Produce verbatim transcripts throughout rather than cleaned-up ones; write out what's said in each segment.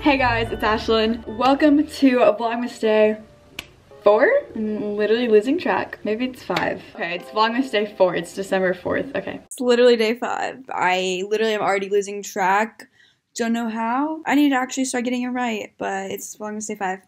Hey guys, it's Ashlynn. Welcome to Vlogmas Day four? I'm literally losing track. Maybe it's five. Okay, it's Vlogmas Day four. It's December fourth. Okay. It's literally day five. I literally am already losing track. Don't know how. I need to actually start getting it right, but it's Vlogmas Day five.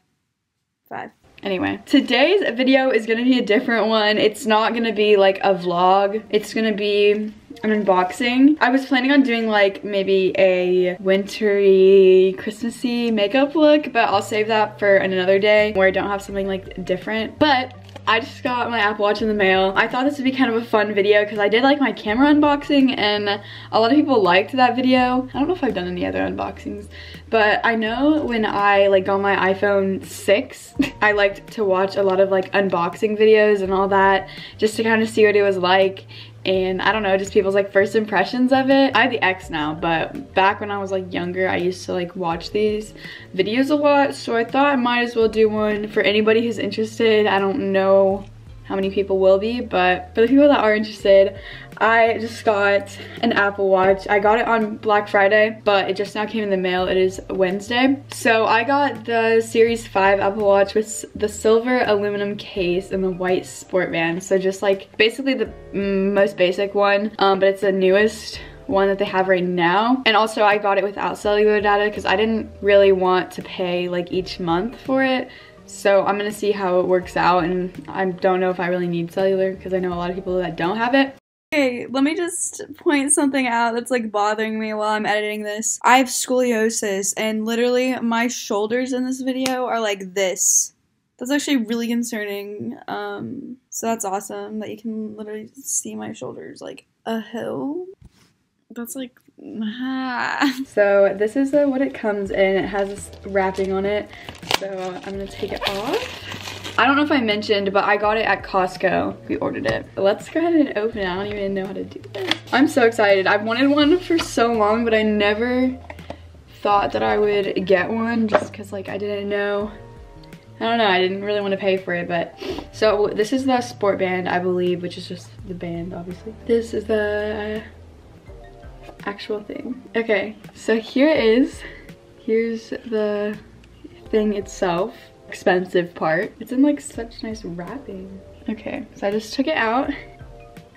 Five. Anyway, today's video is gonna be a different one. It's not gonna be like a vlog. It's gonna be an unboxing. I was planning on doing like maybe a wintry, Christmassy makeup look, but I'll save that for another day where I don't have something like different. But I just got my Apple Watch in the mail. I thought this would be kind of a fun video because I did like my camera unboxing and a lot of people liked that video. I don't know if I've done any other unboxings, but I know when I like got my iPhone six, I liked to watch a lot of like unboxing videos and all that just to kind of see what it was like. And I don't know, just people's like first impressions of it. I have the X now, but back when I was like younger, I used to like watch these videos a lot. So I thought I might as well do one for anybody who's interested. I don't know how many people will be, but for the people that are interested, I just got an Apple Watch. I got it on Black Friday, but it just now came in the mail. It is Wednesday. So I got the Series five Apple Watch with the silver aluminum case and the white sport band. So just like basically the most basic one, um, but it's the newest one that they have right now. And also I got it without cellular data because I didn't really want to pay like each month for it. So I'm gonna see how it works out, and I don't know if I really need cellular because I know a lot of people that don't have it. Okay, let me just point something out that's like bothering me while I'm editing this. I have scoliosis and literally my shoulders in this video are like this. That's actually really concerning. Um, so that's awesome that you can literally see my shoulders like a hill. That's like, ah. So this is uh, what it comes in. It has this wrapping on it. So I'm gonna take it off. I don't know if I mentioned, but I got it at Costco. We ordered it. Let's go ahead and open it. I don't even know how to do this. I'm so excited. I've wanted one for so long, but I never thought that I would get one just because like I didn't know. I don't know, I didn't really want to pay for it, but so this is the sport band, I believe, which is just the band, obviously. This is the uh, actual thing. Okay, so here it is. Here's the thing itself. Expensive part. It's in like such nice wrapping. Okay, so I just took it out.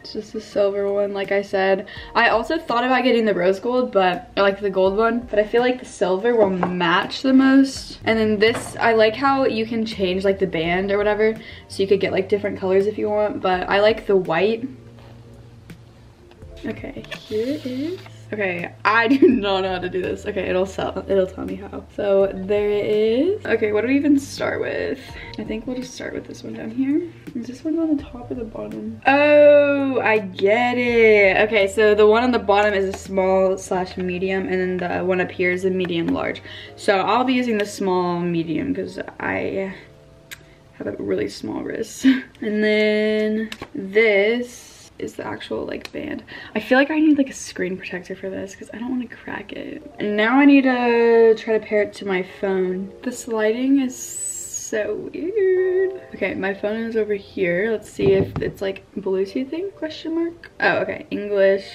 It's just a silver one, like I said. I also thought about getting the rose gold, but I like the gold one, but I feel like the silver will match the most. And then this, I like how you can change like the band or whatever, so you could get like different colors if you want, but I like the white. Okay, here it is. Okay, I do not know how to do this. Okay, it'll sell, it'll tell me how. So there it is. Okay, what do we even start with? I think we'll just start with this one down here. Is this one on the top or the bottom? Oh, I get it. Okay, so the one on the bottom is a small slash medium, and then the one up here is a medium large. So I'll be using the small medium because I have a really small wrist. And then this is the actual like band. I feel like I need like a screen protector for this because I don't want to crack it. And now I need to try to pair it to my phone. This lighting is so weird. Okay, my phone is over here. Let's see if it's like Bluetooth thing, question mark. Oh, okay, English.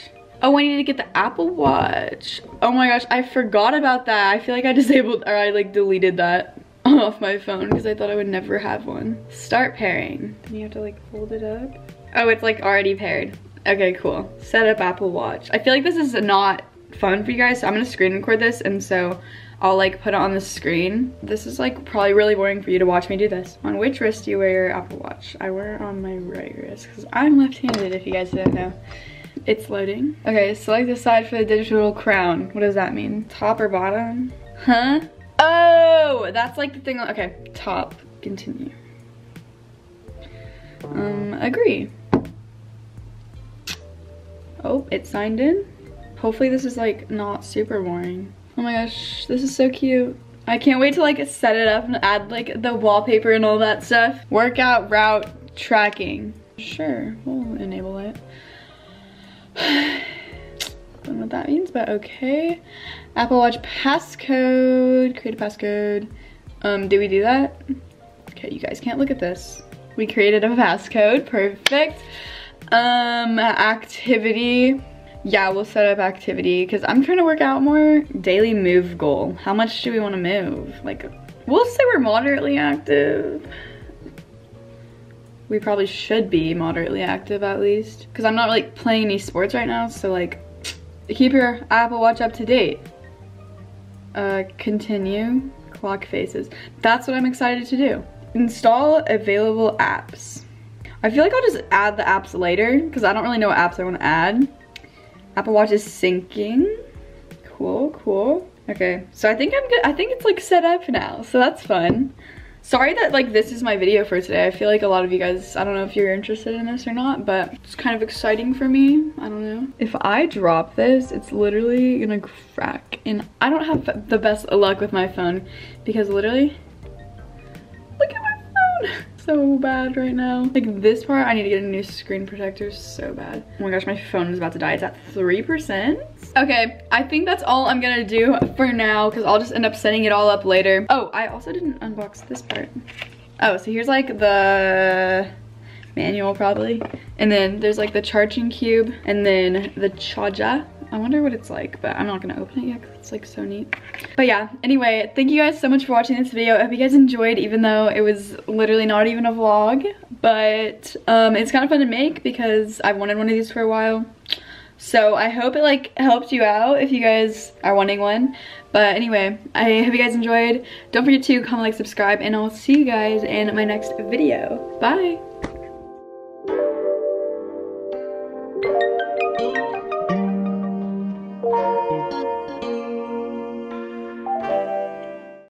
Oh, I need to get the Apple Watch. Oh my gosh, I forgot about that. I feel like I disabled or I like deleted that off my phone because I thought I would never have one. Start pairing. Then you have to like hold it up. Oh, it's like already paired. Okay, cool. Set up Apple Watch. I feel like this is not fun for you guys, so I'm gonna screen record this, and so I'll like put it on the screen. This is like probably really boring for you to watch me do this. On which wrist do you wear your Apple Watch? I wear it on my right wrist because I'm left-handed, if you guys didn't know. It's loading. Okay, select the side for the digital crown. What does that mean? Top or bottom? Huh? Oh, that's like the thing. Okay, top. Continue. Um, agree. Oh, it signed in. Hopefully this is like not super boring. Oh my gosh, this is so cute. I can't wait to like set it up and add like the wallpaper and all that stuff. Workout route tracking. Sure, we'll enable it. Don't know what that means, but okay. Apple Watch passcode, create a passcode. Um, did we do that? Okay, you guys can't look at this. We created a passcode, perfect. Um, activity, Yeah, we'll set up activity because I'm trying to work out more. Daily move goal. How much do we want to move? Like, we'll say we're moderately active. We probably should be moderately active at least. Because I'm not like playing any sports right now, so like, keep your Apple Watch up to date. Uh, continue. Clock faces. That's what I'm excited to do. Install available apps. I feel like I'll just add the apps later because I don't really know what apps I want to add. Apple Watch is syncing. Cool, cool. Okay, so I think I'm good. I think it's like set up now, so that's fun. Sorry that like this is my video for today. I feel like a lot of you guys, I don't know if you're interested in this or not, but it's kind of exciting for me. I don't know. If I drop this, it's literally gonna crack. And I don't have the best luck with my phone because literally, look at my phone. So bad right now. Like this part, I need to get a new screen protector so bad. Oh my gosh, my phone is about to die. It's at three percent. Okay, I think that's all I'm gonna do for now because I'll just end up setting it all up later. Oh, I also didn't unbox this part. Oh, so here's like the manual probably. And then there's like the charging cube and then the charger. I wonder what it's like, but I'm not gonna open it yet because it's like so neat. But yeah, anyway, thank you guys so much for watching this video. I hope you guys enjoyed, even though it was literally not even a vlog. But um, it's kind of fun to make because I've wanted one of these for a while. So I hope it like helped you out if you guys are wanting one. But anyway, I hope you guys enjoyed. Don't forget to comment, like, subscribe, and I'll see you guys in my next video. Bye!